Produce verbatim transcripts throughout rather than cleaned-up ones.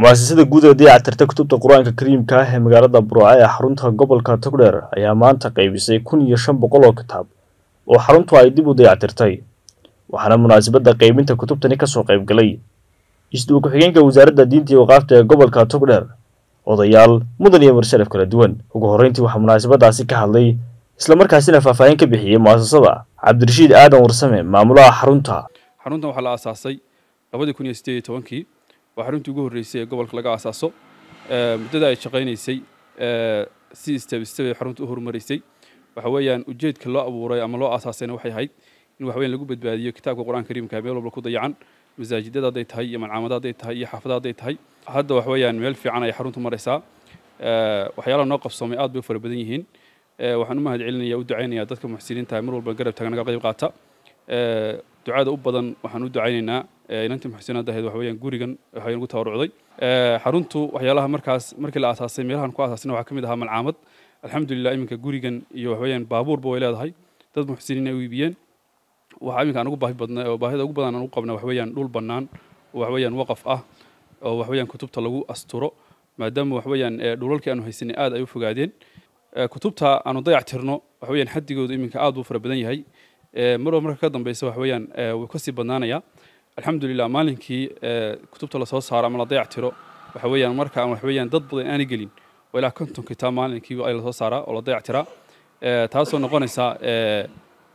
مؤسسة جودة عترت كتب القرآن الكريم كاه مجرد برعاية حرنتها قبل كتقدر أيامان تقيب سيكون يشم بقلة كتاب وحرنتها أيدي بودي عترتي وحنا مناسبة دقيمين تكتب تنكس وقيب قليل يشدوك حين كوزارة دينتي وقافت قبل كتقدر وضيال مدني مرسلف كلا دوان وجهرينتي وحمناسبة داسك هاللي إسلام ركاسنا ففاين كبيحية مؤسسة عبد الرشيد آدم ورسمه معمولها حرنتها حرنتها وحلا أساسي لابد يكون يستوي توانكي وحرنتي جوه الرئيسية قبل خلقة أساسه مدة الشقين السي سيست بستوي حرنتي أهرم الرئيسي وحويان وجد كلا أبو راي عمله أساسين وحي هاي إنه حويان لجوب بداية كتاب القرآن الكريم كامل وبركض يعن مزاجدة ضيت هاي من عمدا ضيت هاي حفظة ضيت هاي هذا وحويان ميل في عنا حرنتي مرسا وحيلا ناقف صميات بفر بدنيهن وحنو ما هدعلنا يود عيني أدتك محسنين تامر والبقرب تكنا قريب قاطع دعاء أبدا وحنو دعيننا إنتي محسنات ده وحويان جوريجن وحويان قطار عضي حرنتو وحيالها مركز مركز الأساسي ميلها نقاط أساسية وحكمتها من العامد الحمد لله إمك جوريجن يوحويان بابور بويلاد هاي تد محسنين ويبيان وحامي كانوا قباه بدنا وبهذا قبنا نوقفنا وحويان دول بنان وحويان وقف أه وحويان كتب طلقوا أسطورة ما دام وحويان دولك أنه هيسن آد أيوف قاعدين كتبتها أنا ضيعت هرنو وحويان حد يقول إمك آد وفر بدني هاي مرة مرة كذا بيسوا وحويان وكسب بنانية الحمد لله مالكي كتبت الله صوص هرم الله ضيعت هرو وحويا مركع وحويا ضد ضد أنا قلين ولا كنتم كتاب مالكي وأيل صوص هرا الله ضيعت هرا تحسوا نقانسة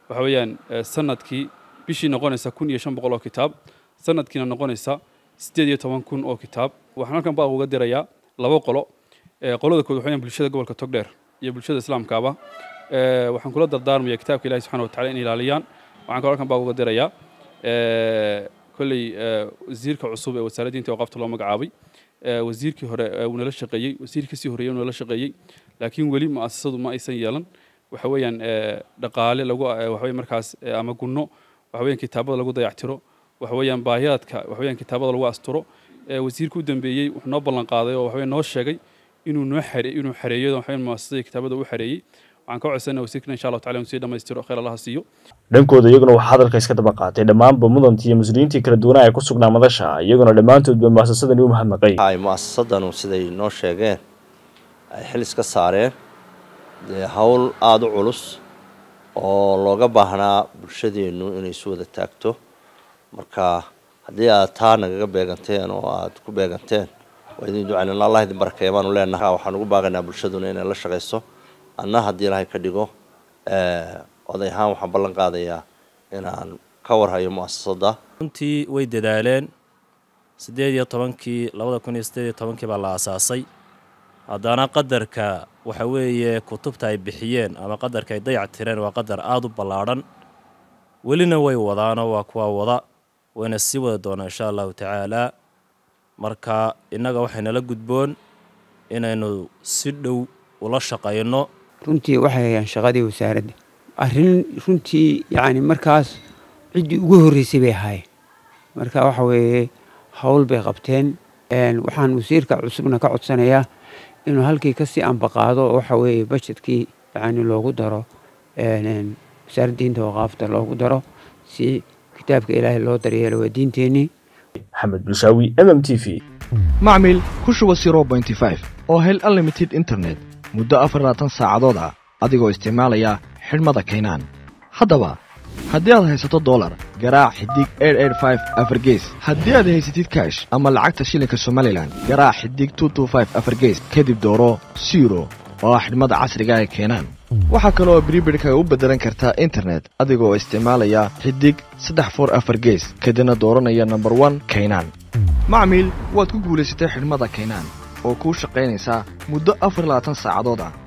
وحويا سنة كي بيشي نقانسة كون يشان بقول كتاب سنة كي نقانسة ستيديو تمن كون أو كتاب وحنا كان بقى وقدر يا لو قلوا قلوا ذكوا وحويا بالشدة قبل كتقدر يبالشدة إسلام كعبة وحنا كل الدردار ميا كتاب كلا سبحانه وتعالى إن العليان وحنا كان بقى وقدر يا كل وزير كعصوبة والسردين توقفت الله مقعابي وزير كهر ونلاش شقيق وزير كسيهري ونلاش شقيق لكن ولي ما أصدق ما يسيلن وحويا دقالة لقوا وحويا مركز أما قلنا وحويا كتابة لقوا ضيعترو وحويا بايات ك وحويا كتابة لقوا أسترو وزير كودن بيجي ونبلن قاضي وحويا ناش شقيق إنه نحر إنه حرية وحويا مؤسسة كتابة لقوا حرية وعن كوع سنة وسكنا إن شاء الله تعالى ونسير لما يسترق خير الله هسيو. لم كود يجنو حاضر كيس كتبقى تدمان بمضن تي مسؤولين تكردونا يكسرنا مذشة يجنو لما أنتوا بمؤسسة اليوم مهمة قي. هاي مؤسسة نوسيدي نوشة جين حلس كسارين هول عادو علوس أو لقى بهنا برشدي إنه يسود التكتو مركا هدي ثانا جا بيجنتين واتكو بيجنتين وإذن دعنا الله يديم بركة يمان ولا نها وحنقول بعنا برشدنا إن الله شقيسه. أنا هدي راح كديجو أضي هام وحبلن قاضية إن عن كورها يوم الصدى. أنت ويد دالين سدية طبعاً كي لو كوني سدية طبعاً كي بالأساسي أنا قدر ك وحوي كتب تايب بحيان أما قدر كي ضيع ترين وقدر عادو بالعرن ولنا وي وضعنا وأكوا وضع ونسيوا دونا إن شاء الله تعالى مركا إننا جوحنا لجود بون إن إنه سدو ولا شقينا runtii waxay hayaan shaqadii wasaaradda arin runtii yaani markaas cid ugu horeysay bay ahay marka waxa weeye hawl bay qabteen een waxaan wasiirka cusubna ka codsanayaa inuu halkii ka si aan baqaado waxa weeye budgetkii yaani loogu daro een wasaaradinta waqafta loogu daro si kitaabka Ilaahay loo daryeelo wadiinteeni Ahmed Bulshawi M M T V macmil kushu zero point five oo hel unlimited internet muddo afar iyo labaatan saacadood ah adigoo isticmaalaya xirmada Keenan haddaba haddii aad haysato dollar garaac xidig eight eight five afar gees haddii aad haysatid cash ama lacagta shilinka Soomaaliland garaac xidig two two five afar gees kadib dooro zero oo xirmada casriga ee Keenan waxa kale oo prepaid-ka u beddelan kartaa internet adigoo isticmaalaya xidig saddex afar afar gees kadibna dooranaya number one Keenan macmiil waad ku guulaysatay xirmada Keenan oo ku shaqeynaysa muddo afar iyo labaatan saacadood ah